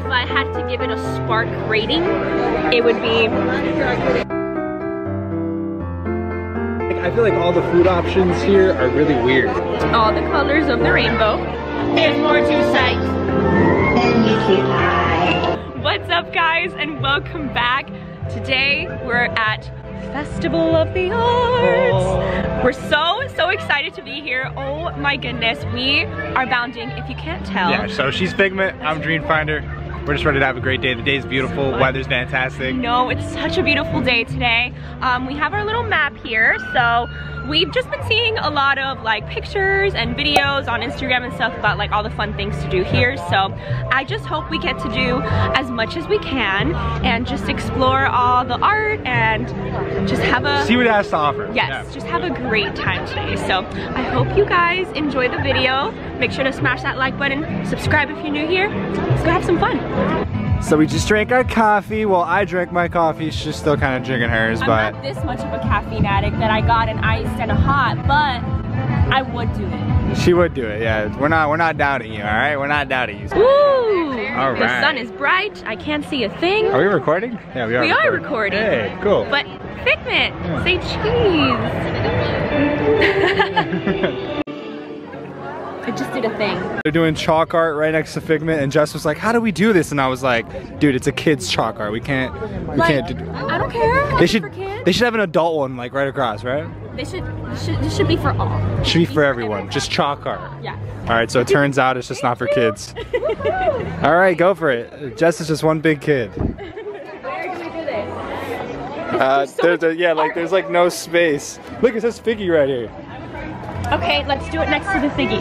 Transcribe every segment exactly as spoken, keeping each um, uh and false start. if I had to give it a spark rating, it would be... I feel like all the food options here are really weird. All the colors of the rainbow. There's more to sight than you can hide. What's up, guys, and welcome back. Today we're at Festival of the Arts. Oh. We're so, so excited to be here. Oh my goodness, we are bounding, if you can't tell. Yeah, so she's Figment, I'm Dream Finder. We're just ready to have a great day. The day's beautiful, weather's fantastic. No, it's such a beautiful day today. Um, we have our little map here, so we've just been seeing a lot of like pictures and videos on Instagram and stuff about like all the fun things to do here. So I just hope we get to do as much as we can and just explore all the art and just have a... see what it has to offer. Yes, yeah. Just have a great time today. So I hope you guys enjoy the video. Make sure to smash that like button, subscribe if you're new here. Let's go have some fun. So we just drank our coffee. Well, I drank my coffee. She's still kind of drinking hers, I'm but... not this much of a caffeine addict that I got an iced and a hot, but I would do it. She would do it, yeah. We're not, we're not doubting you, all right? We're not doubting you. Ooh! All right. The sun is bright. I can't see a thing. Are we recording? Yeah, we are We recording. are recording. Hey, cool. But Figment, yeah. Say cheese. I just did a thing. They're doing chalk art right next to Figment, and Jess was like, "How do we do this?" And I was like, "Dude, it's a kid's chalk art. We can't, we like, can't." Do I don't care. They should, for kids. They should have an adult one like right across, right? They should, should this should be for all. Should, should be, be for, for everyone. everyone. Just chalk art. Yeah. All right. So it turns out it's just not for kids. All right, go for it. Jess is just one big kid. Uh, there's so there's a, yeah, like there's like no space. Look, it says Figgy right here. Okay, let's do it next to the figgy.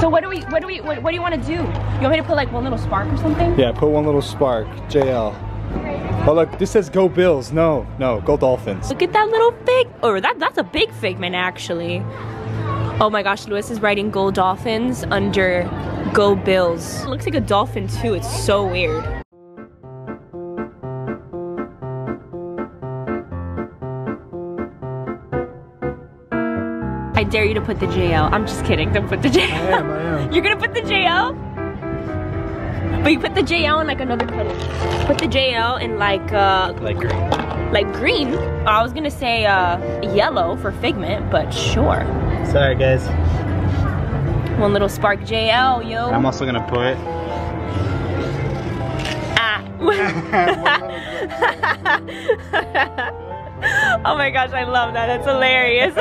So what do we, what do we, what, what do you want to do? You want me to put like One Little Spark or something? Yeah, put One Little Spark, J L. Oh look, this says Go Bills. No, no, Go Dolphins. Look at that little fig, or that, that's a big Figment actually. Oh my gosh, Luis is writing Go Dolphins under Go Bills. It looks like a dolphin too, it's so weird. I dare you to put the J L. I'm just kidding, don't put the J L. I am, I am. You're gonna put the J L? But you put the J L in like another color. Put the J L in like uh like green. Like green? I was gonna say uh yellow for Figment, but sure. Sorry guys. One Little Spark J L, yo. I'm also gonna put Ah. Oh my gosh, I love that. That's hilarious.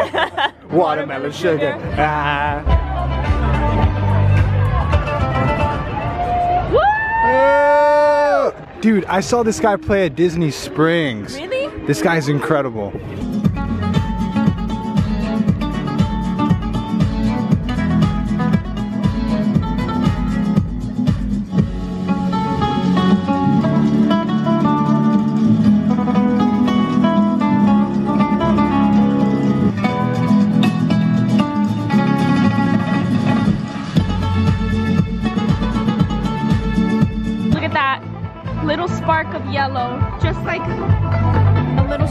Watermelon sugar. Ah. Woo! Dude, I saw this guy play at Disney Springs. Really? This guy's incredible.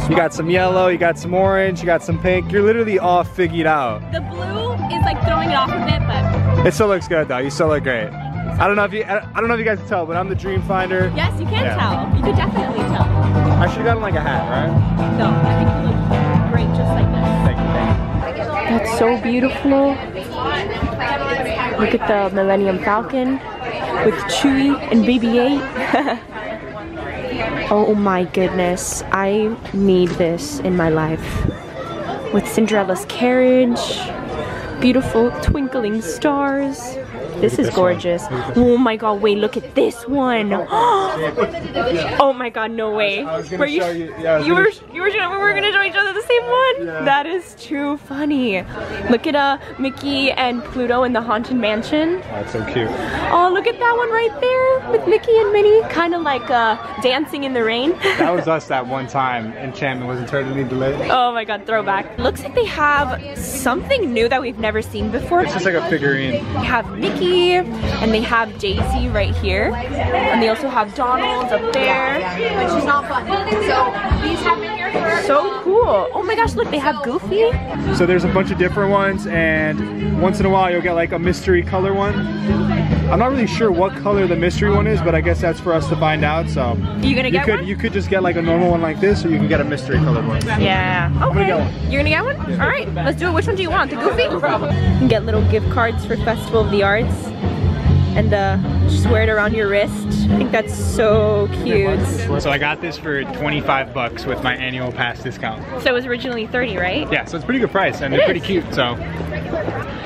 You got some yellow, you got some orange, you got some pink. You're literally all figured out. The blue is like throwing it off a bit, but it still looks good though. You still look great. I don't know if you, I don't know if you guys can tell, but I'm the Dream Finder. Yes, you can yeah. tell. You could definitely tell. I should have gotten like a hat, right? No, I think you look great just like this. Thank you. That's so beautiful. Look at the Millennium Falcon with Chewy and B B eight. Oh my goodness, I need this in my life. With Cinderella's carriage, beautiful twinkling stars. This is gorgeous. Oh my god, wait, look at this one. Oh my god, no way. Were you, you were, you were, we were gonna show each other the same one? That is too funny. Look at uh, Mickey and Pluto in the Haunted Mansion. That's so cute. Oh, look at that one right there with Mickey and Minnie, kind of like uh, dancing in the rain. That was us that one time. Enchantment was eternally delayed. Oh my god, throwback. Looks like they have something new that we've never seen before. It's just like a figurine. They have Mickey, and they have Daisy right here, and they also have Donald up there, which is not fun. So these have been here for so cool. cool. Oh my gosh, look, they have Goofy. So there's a bunch of different ones, and once in a while you'll get like a mystery color one. I'm not really sure what color the mystery one is, but I guess that's for us to find out, so. You gonna get you could, one? You could just get like a normal one like this, or you can get a mystery colored one. Yeah, okay. I'm gonna get one. You're gonna get one? Yeah. All right, let's do it. Which one do you want, the Goofy? You can get little gift cards for Festival of the Arts, and uh, just wear it around your wrist. I think that's so cute. So I got this for twenty-five bucks with my annual pass discount. So it was originally thirty, right? Yeah, so it's a pretty good price, and it they're is. pretty cute, so.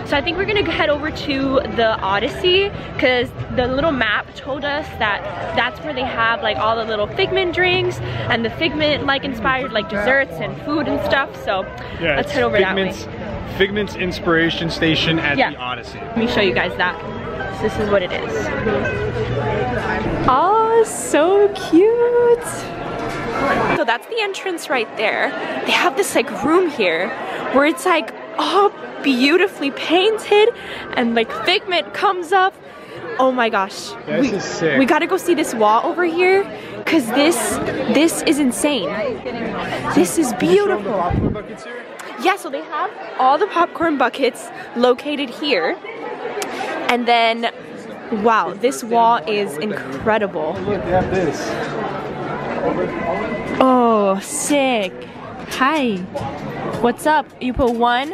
So I think we're gonna head over to the Odyssey, because the little map told us that that's where they have like all the little Figment drinks and the Figment like inspired like desserts and food and stuff, so yeah, let's head over Figment's, that way. Figment's Inspiration Station at yeah. the Odyssey. Let me show you guys that. This is what it is. Oh, so cute. So that's the entrance right there. They have this like room here where it's like all beautifully painted and like Figment comes up. Oh my gosh. This we, is sick. We gotta go see this wall over here, because this, this is insane. This is beautiful. Yeah, so they have all the popcorn buckets located here. And then, wow, this wall is incredible. Look, they have this. Oh, sick. Hi. What's up? You put one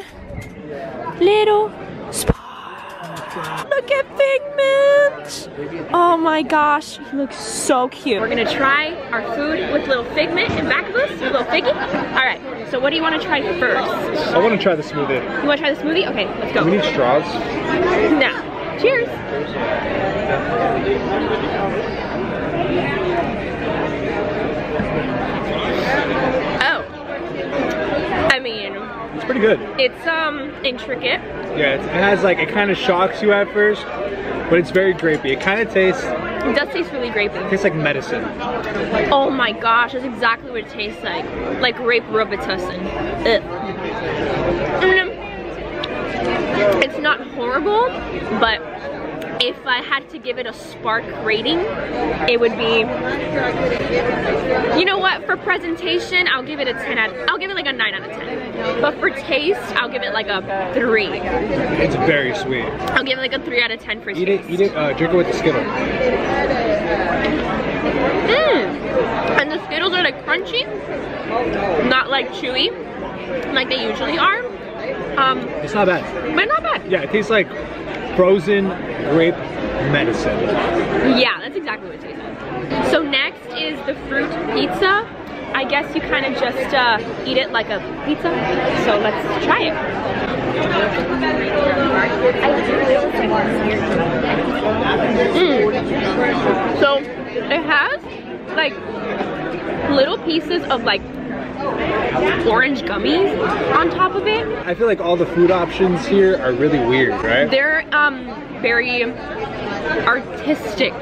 little spark. Look at Figment. Oh my gosh, he looks so cute. We're gonna try our food with little Figment in back of us, with little Figgy. All right, so what do you wanna try first? I wanna try the smoothie. You wanna try the smoothie? Okay, let's go. Do we need straws? No. Cheers! Oh. I mean... it's pretty good. It's, um, intricate. Yeah, it's, it has, like, it kind of shocks you at first, but it's very grapey. It kind of tastes... it does taste really grapey. It tastes like medicine. Oh my gosh, that's exactly what it tastes like. Like grape Robitussin. Ugh. It's not horrible, but if I had to give it a spark rating, it would be, you know what, for presentation, I'll give it a ten out, I'll give it like a nine out of ten. But for taste, I'll give it like a three. It's very sweet. I'll give it like a three out of ten for eat taste. It, eat it, uh, drink it with the Skittles. Mmm, and the Skittles are like crunchy, not like chewy, like they usually are. Um, it's not bad. But not bad. Yeah, it tastes like frozen grape medicine. Yeah, that's exactly what it tastes like. So next is the fruit pizza. I guess you kind of just uh, eat it like a pizza. So let's try it. Mm. So it has like little pieces of like orange gummies on top of it. I feel like all the food options here are really weird, right? They're um very artistic.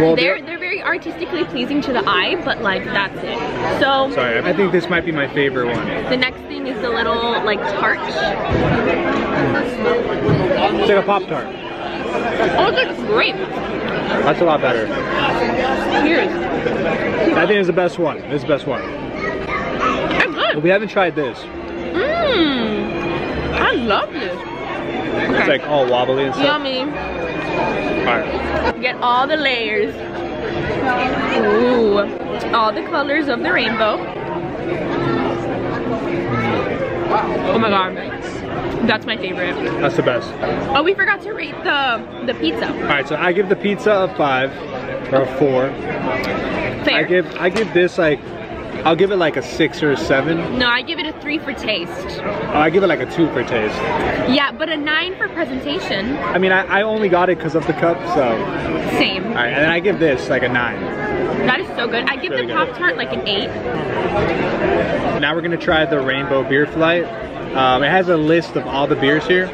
Well, they're they're very artistically pleasing to the eye, but like that's it. So sorry, I think this might be my favorite one. The next thing is the little like tart. It's like a Pop Tart. Oh, it's like grape. That's a lot better. Cheers. I think it's the best one. It's the best one. We haven't tried this. Mmm. I love this. Okay. It's like all wobbly and stuff. Yummy. All right. Get all the layers. Ooh. All the colors of the rainbow. Oh my god. That's my favorite. That's the best. Oh, we forgot to rate the, the pizza. All right, so I give the pizza a five or a four. Fair. I give, I give this like... I'll give it like a six or a seven. No, I give it a three for taste. Oh, I give it like a two for taste. Yeah, but a nine for presentation. I mean, I, I only got it because of the cup, so. Same. All right, and then I give this like a nine. That is so good. I give really the Pop-Tart like an eight. Now we're gonna try the Rainbow Beer Flight. Um, it has a list of all the beers here.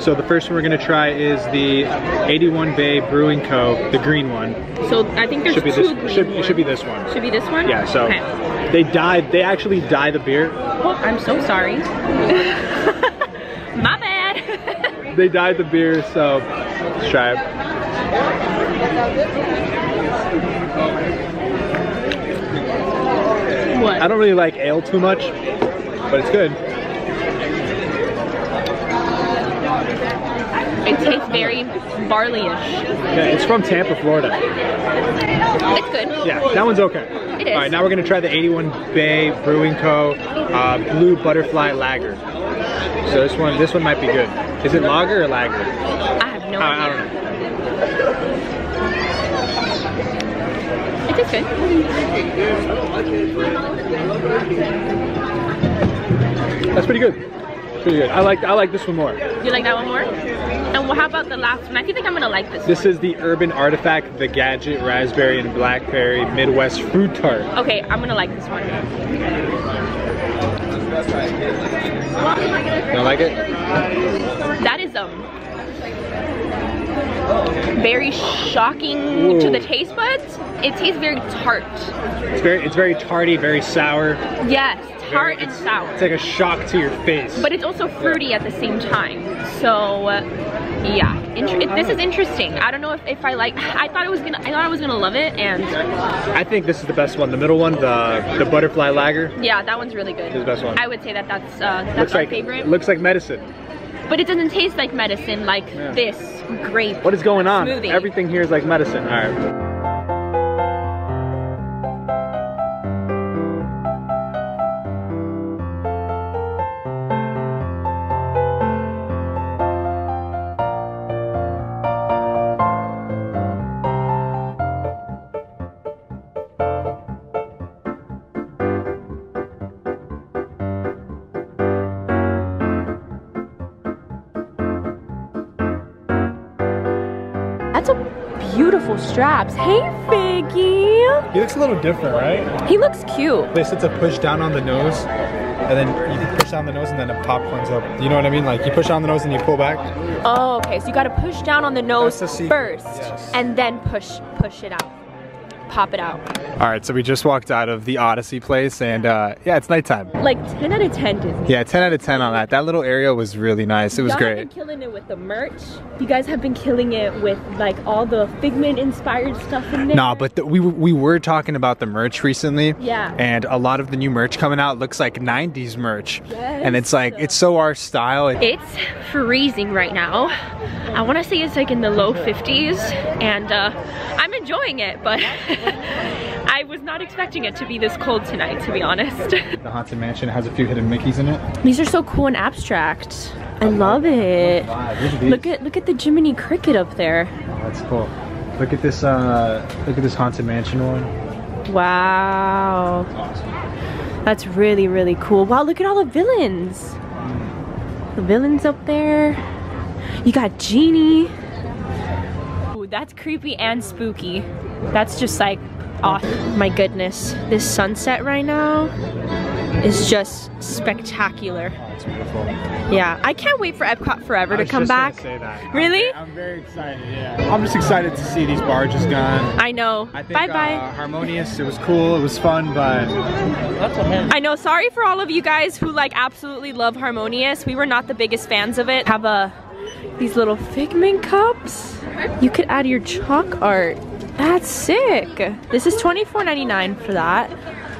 So the first one we're gonna try is the eighty-one Bay Brewing Co., the green one. So I think there's should be two this, green should, It should be this one. Should be this one? Yeah, so. Okay. They dye, they actually dye the beer. Oh, I'm so sorry. My bad. They dyed the beer, so let's try it. What? I don't really like ale too much. but it's good. It tastes very barley-ish. Yeah, it's from Tampa, Florida. It's good. Yeah, that one's okay. It is. All right, now we're gonna try the eighty-one Bay Brewing Co. Uh, Blue Butterfly Lager. So this one, this one might be good. Is it lager or lager? I have no uh, idea. I don't know. It tastes good. That's pretty good. Pretty good. I like I like this one more. You like that one more? And how about the last one? I think I'm gonna like this. This one. is the Urban Artifact, the Gadget, Raspberry and Blackberry Midwest Fruit Tart. Okay, I'm gonna like this one. Don't like it? That is um very shocking. Ooh. To the taste buds. It tastes very tart. It's very it's very tarty, very sour. Yes. Tart and sour. It's like a shock to your face. But it's also fruity at the same time. So, uh, yeah, Inter it, this is interesting. I don't know if, if I like. I thought it was gonna. I thought I was gonna love it, and I think this is the best one. The middle one, the the butterfly lager. Yeah, that one's really good. It's the best one. I would say that that's uh, that's looks our like, favorite. It looks like medicine. But it doesn't taste like medicine, like yeah. this grape. What is going on? Smoothie. Everything here is like medicine. All right. Beautiful straps. Hey, Figgy. He looks a little different, right? He looks cute. This it's a push down on the nose, and then you push down the nose, and then it popcorns up. You know what I mean? Like you push down the nose and you pull back. Oh, okay. So you got to push down on the nose first, yes. and then push push it out, pop it out. All right. So we just walked out of the Odyssey place, and uh, yeah, it's nighttime. Like ten out of ten, Disney. Yeah, ten out of ten on that. That little area was really nice. It was great. I've been killing it with the merch. You guys have been killing it with like all the Figment inspired stuff in there. Nah, but the, we we were talking about the merch recently. Yeah. And a lot of the new merch coming out looks like nineties merch. Yes. And it's like it's so our style. It's freezing right now. I want to say it's like in the low fifties, and uh, I'm enjoying it, but. I was not expecting it to be this cold tonight, to be honest. The Haunted Mansion has a few hidden Mickeys in it. These are so cool and abstract. I love it. Look at look at the Jiminy Cricket up there. Oh, that's cool. Look at this. Uh, look at this Haunted Mansion one. Wow. That's awesome. That's really really cool. Wow, look at all the villains. The villains up there. You got Genie. Ooh, that's creepy and spooky. That's just like. Oh my goodness, this sunset right now is just spectacular. Oh, it's beautiful. Yeah, I can't wait for Epcot Forever to come back. Say that. Really? I'm, I'm very excited, yeah. I'm just excited to see these barges gone. I know. I think, bye bye. Uh, Harmonious, it was cool, it was fun, but. I know, sorry for all of you guys who like absolutely love Harmonious. We were not the biggest fans of it. Have a, these little Figment cups. You could add your chalk art. That's sick. This is twenty-four ninety-nine for that.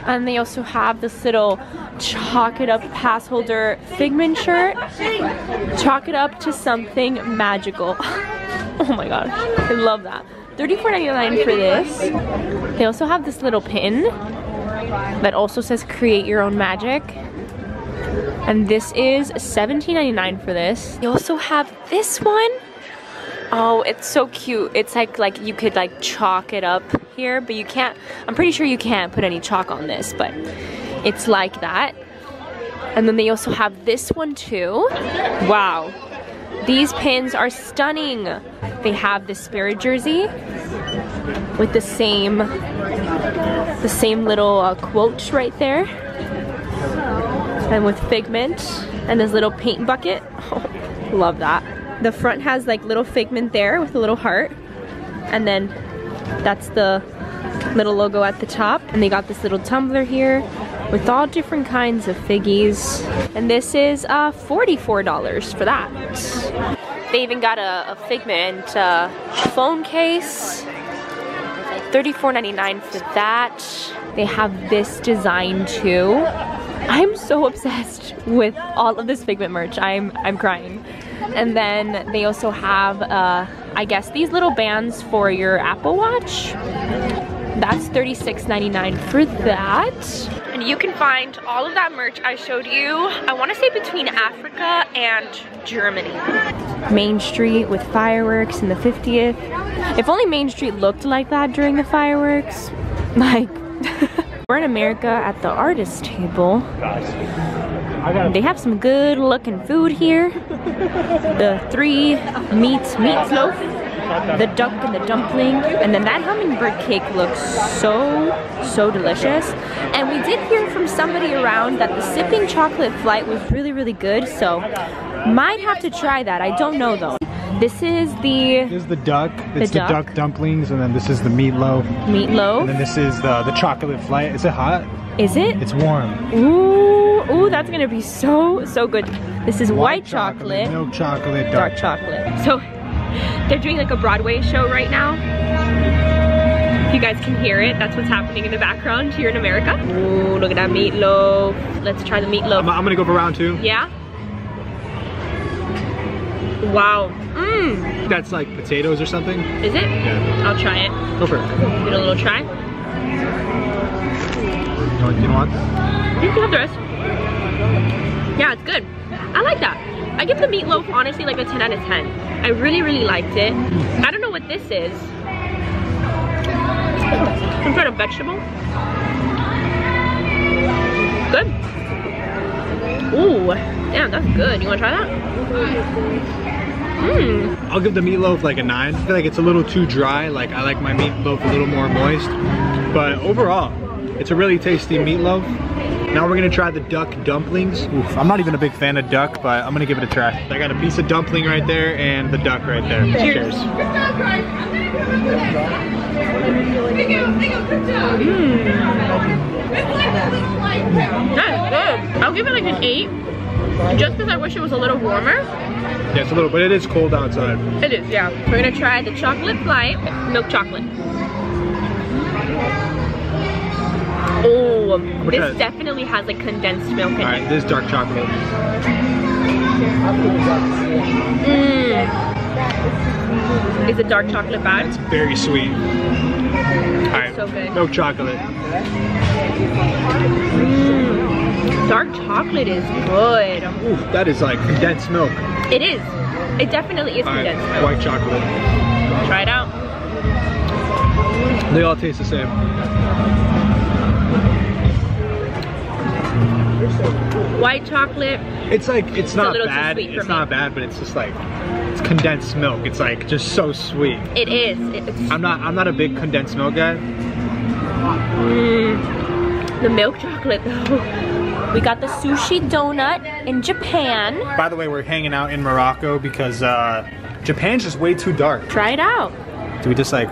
And they also have this little chalk it up pass holder Figment shirt. Chalk it up to something magical. Oh my gosh, I love that. thirty-four ninety-nine for this. They also have this little pin that also says create your own magic. And this is seventeen ninety-nine for this. They also have this one. Oh, it's so cute. It's like like you could like chalk it up here, but you can't, I'm pretty sure you can't put any chalk on this, but it's like that. And then they also have this one too. Wow. These pins are stunning. They have the Spirit jersey with the same the same little uh, quote right there. And with Figment and this little paint bucket. Oh, love that. The front has like little Figment there with a little heart, and then that's the little logo at the top. And they got this little tumbler here with all different kinds of figgies. And this is uh, forty-four dollars for that. They even got a, a Figment uh, phone case, thirty-four ninety-nine for that. They have this design too. I'm so obsessed with all of this Figment merch. I'm I'm crying. And then they also have, uh, I guess, these little bands for your Apple Watch. That's thirty-six ninety-nine for that. And you can find all of that merch I showed you, I want to say between Africa and Germany. Main Street with fireworks in the fiftieth. If only Main Street looked like that during the fireworks. Like, we're in America at the artist table. They have some good looking food here. The three meats meat loaf, the duck and the dumpling, and then that hummingbird cake looks so, so delicious. And we did hear from somebody around that the sipping chocolate flight was really, really good, so might have to try that. I don't know though. This is the... This is the duck. It's the duck. the duck dumplings, and then this is the meatloaf. Meatloaf. And then this is the, the chocolate flight. Is it hot? Is it? It's warm. Ooh, ooh, that's gonna be so, so good. This is white, white chocolate, chocolate. Milk chocolate. Dark, dark chocolate. So, they're doing like a Broadway show right now. If you guys can hear it, that's what's happening in the background here in America. Ooh, look at that meatloaf. Let's try the meatloaf. I'm, I'm gonna go for round two. Yeah? Wow. Mmm. That's like potatoes or something. Is it? Yeah. I'll try it. Go for it. Give it a little try. You know, you want that? You can have the rest. Yeah, it's good. I like that. I give the meatloaf honestly like a ten out of ten. I really, really liked it. I don't know what this is. Some sort of vegetable. Good. Ooh, yeah, that's good. You want to try that? Mm. I'll give the meatloaf like a nine. I feel like it's a little too dry. Like, I like my meatloaf a little more moist. But overall, it's a really tasty meatloaf. Now we're gonna try the duck dumplings. Oof, I'm not even a big fan of duck, but I'm gonna give it a try. I got a piece of dumpling right there and the duck right there. Cheers. Cheers. Mm. That's good. I'll give it like an eight. Just because I wish it was a little warmer. Yeah, it's a little, but it is cold outside. It is, yeah. We're gonna try the chocolate flight, milk chocolate. Oh, this definitely has like condensed milk in it. All right, this is dark chocolate. Mmm. Is it dark chocolate bad? It's very sweet. All right, so good. Milk chocolate. Mm. Dark chocolate is good. Ooh, that is like condensed milk. It is. It definitely is all condensed right, milk. White chocolate. Try it out. They all taste the same. White chocolate. It's like, it's, it's not bad. It's me. not bad, but it's just like, it's condensed milk. It's like just so sweet. It is. It's I'm not, I'm not a big condensed milk guy. Mm, the milk chocolate though. We got the sushi donut in Japan. By the way, we're hanging out in Morocco because uh, Japan's just way too dark. Try it out. Do we just like...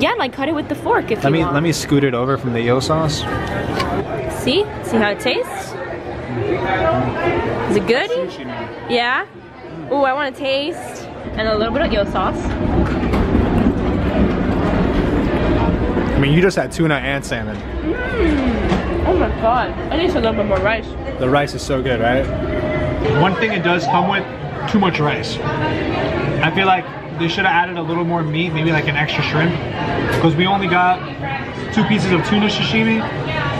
Yeah, like cut it with the fork if let you me, want. Let me scoot it over from the yo sauce. See? See how it tastes? Is it good? Sushi, man. Yeah? Ooh, I want to taste. And a little bit of yo sauce. I mean, you just had tuna and salmon. Mm. Oh my god, I need a little bit more rice. The rice is so good, right? One thing it does come with, too much rice. I feel like they should have added a little more meat, maybe like an extra shrimp. Because we only got two pieces of tuna sashimi,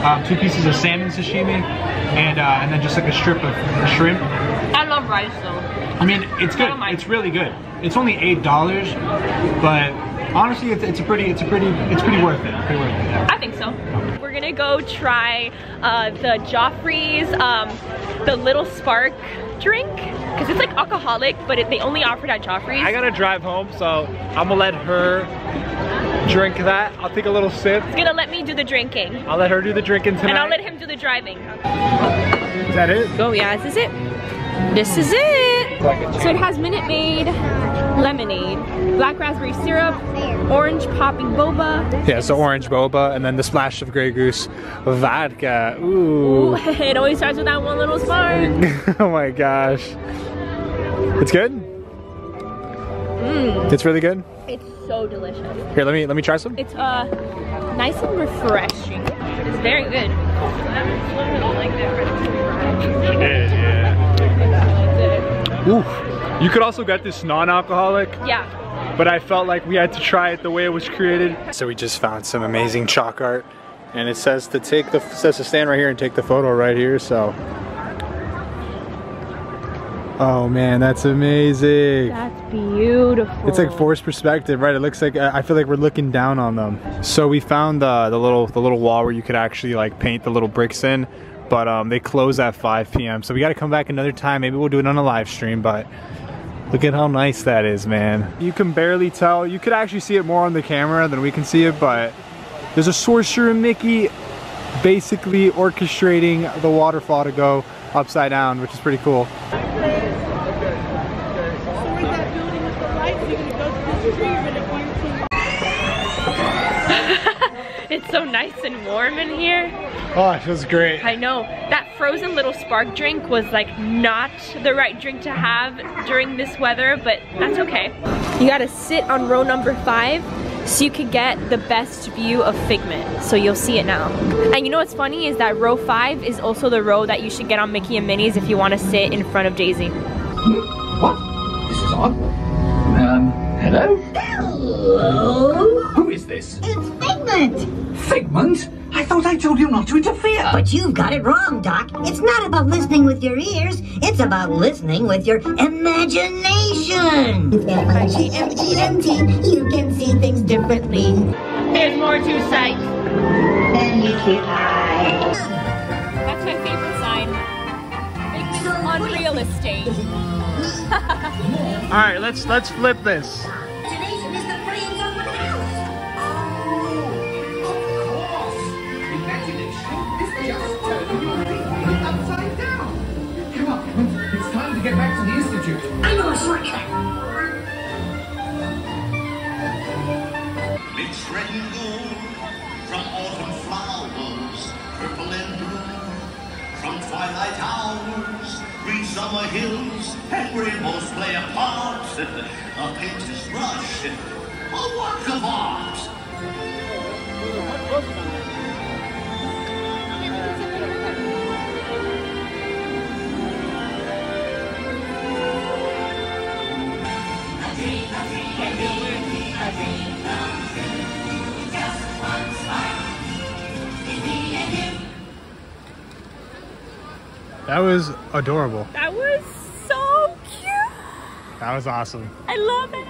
uh, two pieces of salmon sashimi, and uh, and then just like a strip of shrimp. I love rice though. I mean, it's good, it's really good. It's only eight dollars, but honestly, it's, it's a pretty, it's a pretty, it's pretty worth it. Pretty worth it. I think so. We're gonna go try uh, the Joffrey's, um, the Little Spark drink, because it's like alcoholic, but it, they only offer it at Joffrey's. I gotta drive home, so I'm gonna let her drink that. I'll take a little sip. She's gonna let me do the drinking. I'll let her do the drinking tonight. And I'll let him do the driving. Is that it? Oh yeah, this is it. This is it. So it has Minute Maid, lemonade, black raspberry syrup, orange popping boba. Yeah, so orange boba, and then the splash of Grey Goose vodka. Ooh. Ooh, it always starts with that one little spark. Oh my gosh. It's good? Mm. It's really good? It's so delicious. Here, let me let me try some. It's uh nice and refreshing. It's very good. She did, yeah. Oof. You could also get this non-alcoholic. Yeah. But I felt like we had to try it the way it was created. So we just found some amazing chalk art, and it says to take the says to stand right here and take the photo right here. So. Oh man, that's amazing. That's beautiful. It's like forced perspective, right? It looks like, I feel like we're looking down on them. So we found uh, the little the little wall where you could actually like paint the little bricks in, but um, they close at five P M So we got to come back another time. Maybe we'll do it on a live stream, but look at how nice that is, man. You can barely tell. You could actually see it more on the camera than we can see it, but there's a Sorcerer Mickey basically orchestrating the waterfall to go upside down, which is pretty cool. It's so nice and warm in here. Oh, it feels great. I know. That frozen little spark drink was like not the right drink to have during this weather, but that's okay. You gotta sit on row number five so you could get the best view of Figment. So you'll see it now. And you know what's funny is that row five is also the row that you should get on Mickey and Minnie's if you wanna sit in front of Daisy. What? This is odd. Um, hello? Hello? Who is this? It's Figment. Figment? I thought I told you not to interfere. But you've got it wrong, Doc. It's not about listening with your ears. It's about listening with your imagination. With M G M G M T, you can see things differently. There's more to sight than you can eye. That's my favorite sign. Figment on real estate. All right, let's let's flip this. Get back to the institute. I know a shortcut. It's red and gold from autumn flowers, purple and blue from twilight hours, green summer hills, and rainbows play a part. A painter's brush, a work of art. That was adorable. That was so cute. That was awesome. I love it.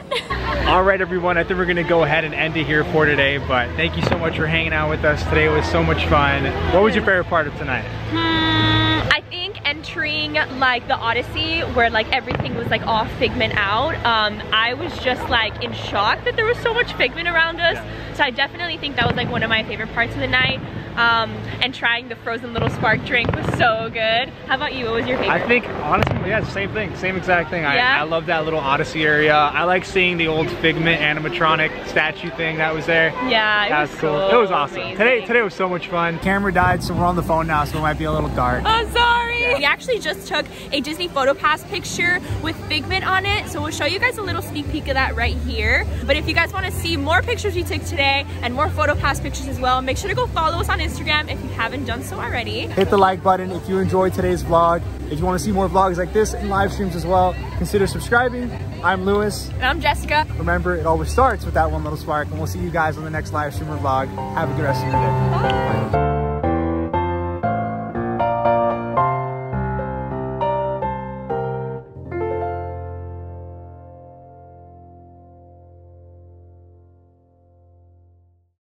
All right, everyone. I think we're going to go ahead and end it here for today. But thank you so much for hanging out with us. Today was so much fun. What was your favorite part of tonight? Hmm, I think entering like the Odyssey where like everything was like all Figment out. Um, I was just like in shock that there was so much Figment around us. Yeah. So I definitely think that was like one of my favorite parts of the night. Um, and trying the frozen little spark drink was so good. How about you? What was your favorite? I think, honestly, yeah, same thing, same exact thing. Yeah? I, I love that little Odyssey area. I like seeing the old Figment animatronic statue thing that was there. Yeah, it that was, was cool. So it was awesome. Amazing. Today, today was so much fun. Camera died, so we're on the phone now, so it might be a little dark. I'm sorry. Yeah. We actually just took a Disney Photo Pass picture with Figment on it, so we'll show you guys a little sneak peek of that right here. But if you guys want to see more pictures we took today and more Photo Pass pictures as well, make sure to go follow us on Instagram. Instagram if you haven't done so already. Hit the like button if you enjoyed today's vlog. If you want to see more vlogs like this and live streams as well, consider subscribing. I'm Luis. And I'm Jessica. Remember, it always starts with that one little spark, and we'll see you guys on the next live stream or vlog. Have a good rest of your day. Bye. Bye.